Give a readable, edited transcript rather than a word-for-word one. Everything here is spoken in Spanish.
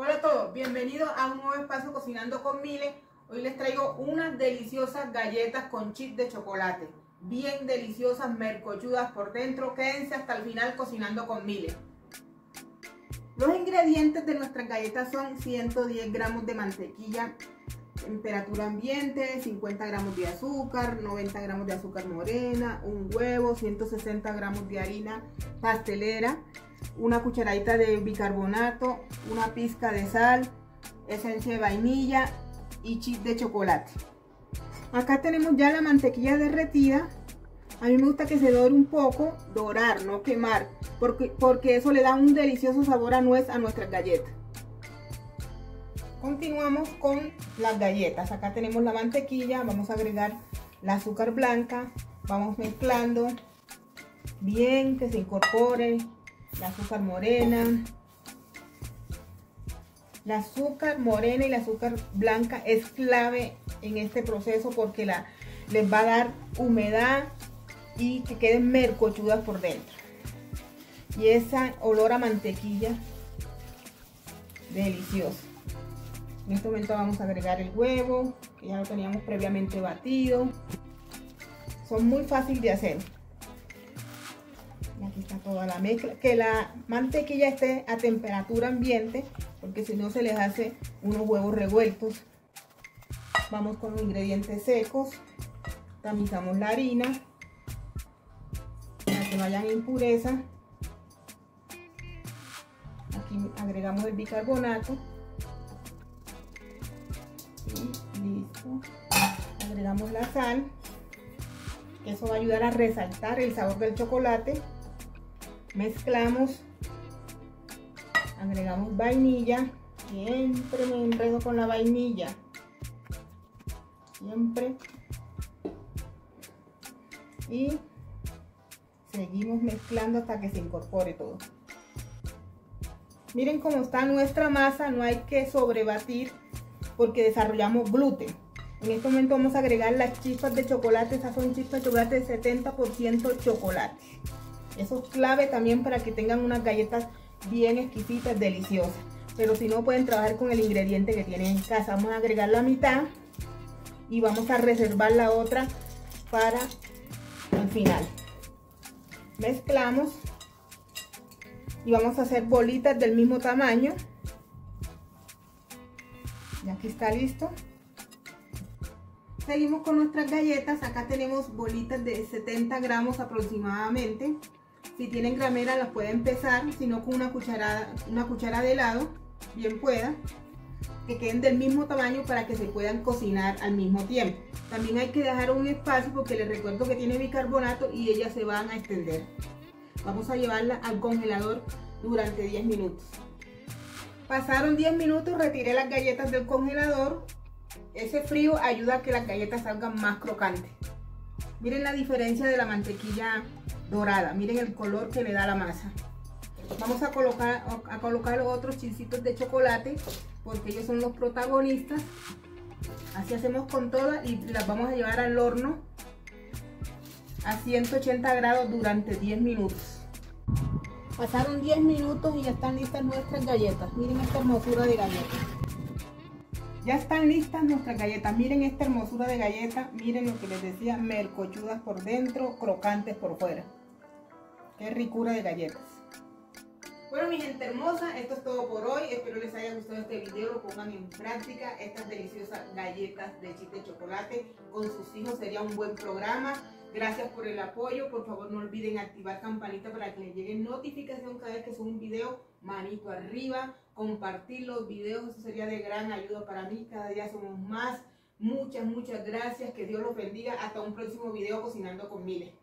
Hola a todos, bienvenidos a un nuevo espacio Cocinando con Mile. Hoy les traigo unas deliciosas galletas con chip de chocolate, bien deliciosas, mercochudas por dentro. Quédense hasta el final Cocinando con Mile. Los ingredientes de nuestras galletas son 110 gramos de mantequilla, temperatura ambiente, 50 gramos de azúcar, 90 gramos de azúcar morena, un huevo, 160 gramos de harina pastelera, una cucharadita de bicarbonato, una pizca de sal, esencia de vainilla y chip de chocolate. Acá tenemos ya la mantequilla derretida. A mí me gusta que se dore un poco, dorar, no quemar, porque eso le da un delicioso sabor a nuez a nuestras galletas. Continuamos con las galletas. Acá tenemos la mantequilla, vamos a agregar la azúcar blanca, vamos mezclando bien que se incorpore la azúcar morena. La azúcar morena y la azúcar blanca es clave en este proceso porque les va a dar humedad y que queden mercochudas por dentro. Y ese olor a mantequilla, delicioso. En este momento vamos a agregar el huevo, que ya lo teníamos previamente batido. Son muy fáciles de hacer. Y aquí está toda la mezcla. Que la mantequilla esté a temperatura ambiente, porque si no se les hace unos huevos revueltos. Vamos con los ingredientes secos. Tamizamos la harina para que no hayan impurezas. Aquí agregamos el bicarbonato. Listo, agregamos la sal, que eso va a ayudar a resaltar el sabor del chocolate. Mezclamos, agregamos vainilla. Siempre me enredo con la vainilla, siempre. Y seguimos mezclando hasta que se incorpore todo. Miren cómo está nuestra masa, no hay que sobrebatir porque desarrollamos gluten. En este momento vamos a agregar las chispas de chocolate. Estas son chispas de chocolate de 70% chocolate. Eso es clave también para que tengan unas galletas bien exquisitas, deliciosas. Pero si no, pueden trabajar con el ingrediente que tienen en casa. Vamos a agregar la mitad y vamos a reservar la otra para el final. Mezclamos y vamos a hacer bolitas del mismo tamaño. Y aquí está listo. Seguimos con nuestras galletas. Acá tenemos bolitas de 70 gramos aproximadamente. Si tienen gramera las pueden pesar, si no con una cuchara de helado, bien pueda. Que queden del mismo tamaño para que se puedan cocinar al mismo tiempo. También hay que dejar un espacio porque les recuerdo que tiene bicarbonato y ellas se van a extender. Vamos a llevarla al congelador durante 10 minutos. Pasaron 10 minutos, retiré las galletas del congelador. Ese frío ayuda a que las galletas salgan más crocantes. Miren la diferencia de la mantequilla dorada, miren el color que le da la masa. Vamos a colocar los otros chipsitos de chocolate porque ellos son los protagonistas. Así hacemos con todas y las vamos a llevar al horno a 180 grados durante 10 minutos. Pasaron 10 minutos y ya están listas nuestras galletas. Miren esta hermosura de galletas. Ya están listas nuestras galletas. Miren esta hermosura de galletas. Miren lo que les decía, mercochudas por dentro, crocantes por fuera. Qué ricura de galletas. Bueno, mi gente hermosa, esto es todo por hoy. Espero les haya gustado este video. Lo pongan en práctica. Estas deliciosas galletas de chip de chocolate con sus hijos sería un buen programa. Gracias por el apoyo, por favor no olviden activar campanita para que les llegue notificación cada vez que suba un video, manito arriba, compartir los videos, eso sería de gran ayuda para mí, cada día somos más, muchas gracias, que Dios los bendiga, hasta un próximo video Cocinando con Mile.